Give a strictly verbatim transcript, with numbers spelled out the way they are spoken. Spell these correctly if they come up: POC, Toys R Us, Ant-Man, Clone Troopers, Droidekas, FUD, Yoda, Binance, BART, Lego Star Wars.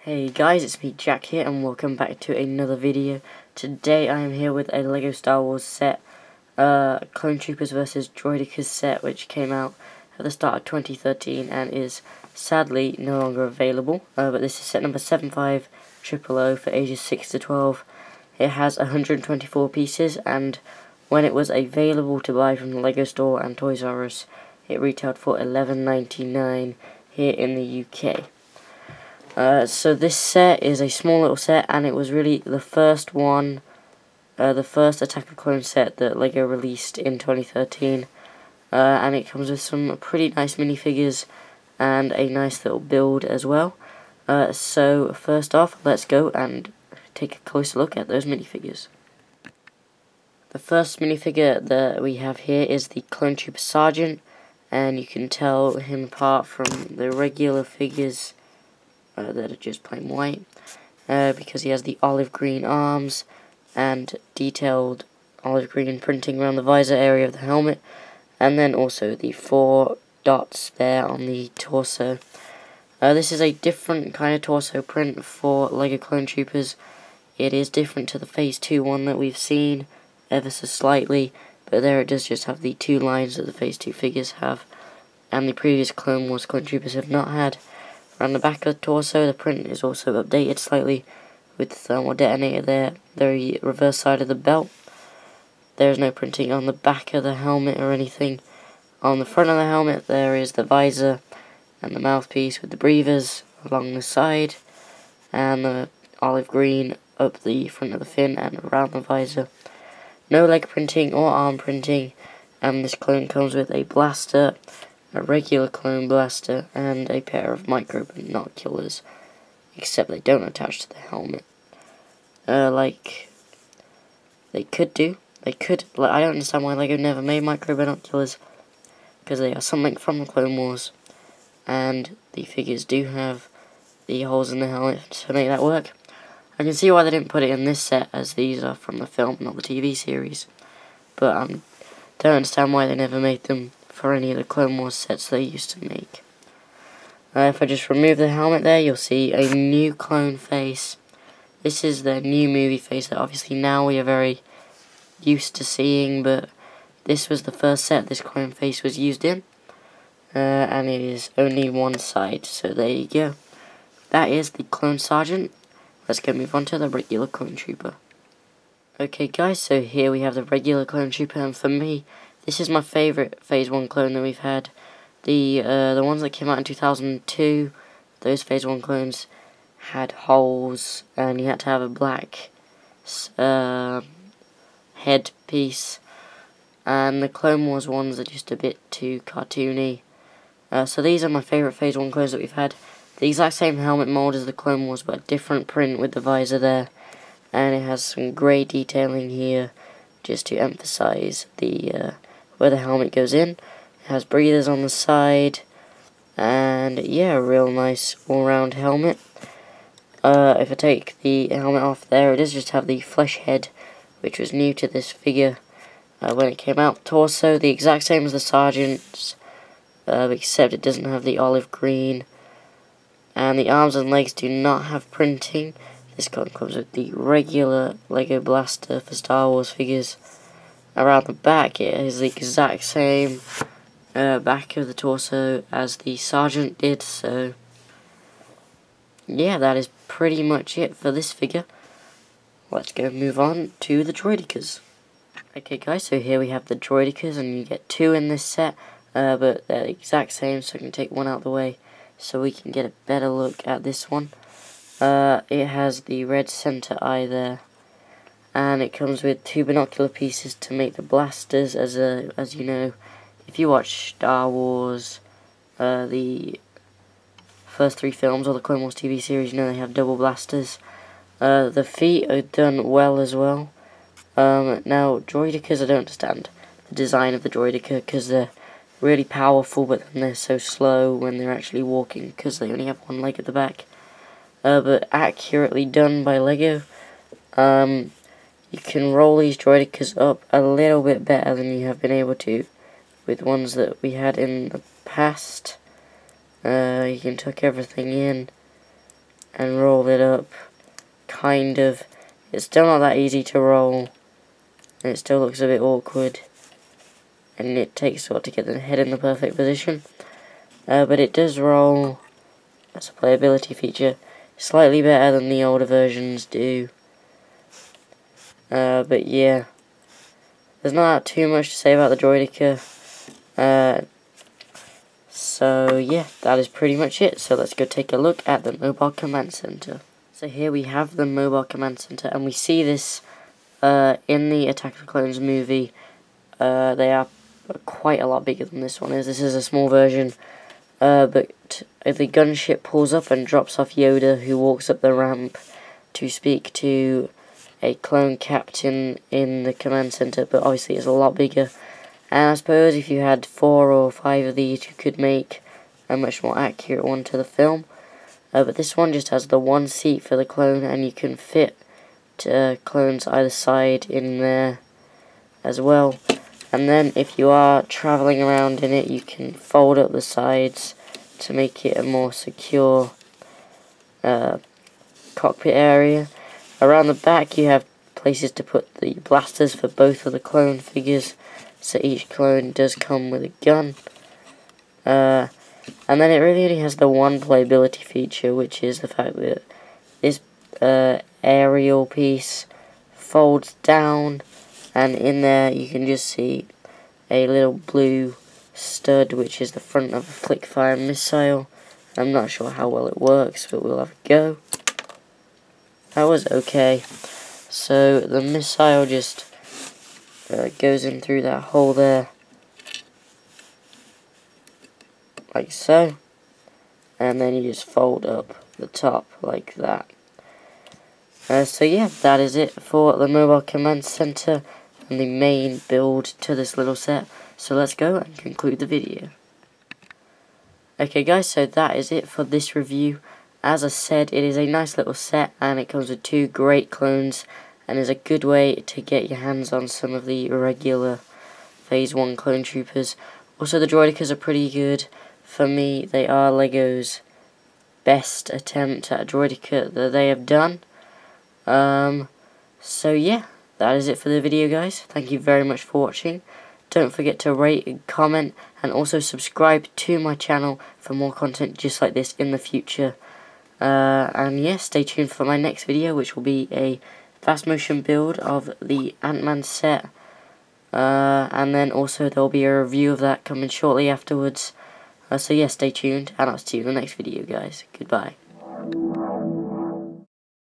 Hey guys, it's me Jack here and welcome back to another video. Today I am here with a Lego Star Wars set, uh, Clone Troopers versus Droidekas set, which came out at the start of twenty thirteen and is sadly no longer available. Uh, but this is set number seven five zero zero for ages six to twelve. It has one hundred twenty-four pieces, and when it was available to buy from the Lego store and Toys R Us, it retailed for eleven ninety-nine here in the U K. Uh, so this set is a small little set, and it was really the first one, uh, the first Attack of Clone set that Lego released in twenty thirteen. Uh, and it comes with some pretty nice minifigures and a nice little build as well. Uh, so first off, let's go and take a closer look at those minifigures. The first minifigure that we have here is the Clone Trooper Sergeant, and you can tell him apart from the regular figures uh, that are just plain white, uh, because he has the olive green arms and detailed olive green printing around the visor area of the helmet, and then also the four dots there on the torso. Uh, this is a different kind of torso print for Lego Clone Troopers. It is different to the Phase two one that we've seen ever so slightly, but there it does just have the two lines that the Phase two figures have, and the previous Clone Wars Clone Troopers have not had. Around the back of the torso, the print is also updated slightly with the thermal detonator there, the reverse side of the belt. There is no printing on the back of the helmet or anything. On the front of the helmet, there is the visor and the mouthpiece with the breathers along the side, and the olive green up the front of the fin and around the visor. No leg printing or arm printing, and this clone comes with a blaster, a regular clone blaster, and a pair of micro binoculars, except they don't attach to the helmet. Uh, like, they could do. They could, like, I don't understand why Lego never made micro binoculars, because they are something from the Clone Wars, and the figures do have the holes in the helmet to make that work. I can see why they didn't put it in this set, as these are from the film, not the T V series. But I um, don't understand why they never made them for any of the Clone Wars sets they used to make. Uh, if I just remove the helmet there, you'll see a new clone face. This is their new movie face that obviously now we are very used to seeing, but this was the first set this clone face was used in. Uh, and it is only one side, so there you go. That is the Clone Sergeant. Let's go move on to the regular Clone Trooper. Okay guys, so here we have the regular Clone Trooper, and for me, this is my favourite Phase one clone that we've had. The uh, the ones that came out in two thousand two, those Phase one clones had holes, and you had to have a black uh, headpiece. And the Clone Wars ones are just a bit too cartoony. Uh, so these are my favourite Phase one clones that we've had. The exact same helmet mold as the Clone Wars, but a different print with the visor there, and it has some grey detailing here just to emphasise the uh, where the helmet goes in. It has breathers on the side, and yeah, a real nice all-round helmet. Uh, if I take the helmet off there, it does just have the flesh head, which was new to this figure uh, when it came out. Torso, the exact same as the Sergeant's, uh, except it doesn't have the olive green. And the arms and legs do not have printing. This clone comes with the regular Lego blaster for Star Wars figures. Around the back, it is the exact same uh, back of the torso as the Sergeant did. So yeah, that is pretty much it for this figure. Let's go move on to the Droidekas. Okay guys, so here we have the Droidekas, and you get two in this set, uh, but they're the exact same, so I can take one out of the way so we can get a better look at this one. Uh, it has the red center eye there, and it comes with two binocular pieces to make the blasters. As a as you know, if you watch Star Wars, uh, the first three films or the Clone Wars T V series, you know they have double blasters. Uh, the feet are done well as well. Um, now Droidekas, I don't understand the design of the Droideka, because they're really powerful, but then they're so slow when they're actually walking because they only have one leg at the back. Uh, but accurately done by Lego. Um, you can roll these Droidekas up a little bit better than you have been able to with ones that we had in the past. Uh, you can tuck everything in and roll it up, kind of. It's still not that easy to roll, and it still looks a bit awkward, and it takes a lot to get the head in the perfect position, uh, but it does roll. That's a playability feature, slightly better than the older versions do, uh, but yeah, there's not too much to say about the Droideka. Uh, So yeah, that is pretty much it. So let's go take a look at the Mobile Command Center. So here we have the Mobile Command Center, and we see this uh, in the Attack of the Clones movie. Uh, they are quite a lot bigger than this one is. This is a small version, uh, but the gunship pulls up and drops off Yoda, who walks up the ramp to speak to a clone captain in the command center, but obviously it's a lot bigger. And I suppose if you had four or five of these, you could make a much more accurate one to the film. Uh, but this one just has the one seat for the clone, and you can fit uh, clones either side in there as well. And then if you are travelling around in it, you can fold up the sides to make it a more secure uh, cockpit area. Around the back, you have places to put the blasters for both of the clone figures. So each clone does come with a gun. Uh, and then it really only has the one playability feature, which is the fact that this uh, aerial piece folds down, and in there you can just see a little blue stud, which is the front of a flick-fire missile. I'm not sure how well it works, but we'll have a go. That was okay. So the missile just Uh, goes in through that hole there, like so, and then you just fold up the top like that. Uh, so yeah, that is it for the Mobile Command Center and the main build to this little set. So let's go and conclude the video. Okay guys, so that is it for this review. As I said, it is a nice little set, and it comes with two great clones, and is a good way to get your hands on some of the regular Phase one Clone Troopers. Also, the Droidekas are pretty good. For me, they are Lego's best attempt at a Droideka that they have done. Um, so yeah, that is it for the video, guys. Thank you very much for watching. Don't forget to rate and comment, and also subscribe to my channel for more content just like this in the future. Uh, and yeah, stay tuned for my next video, which will be a fast motion build of the Ant-Man set, uh, and then also there will be a review of that coming shortly afterwards. Uh, so yeah, stay tuned, and I'll see you in the next video, guys. Goodbye.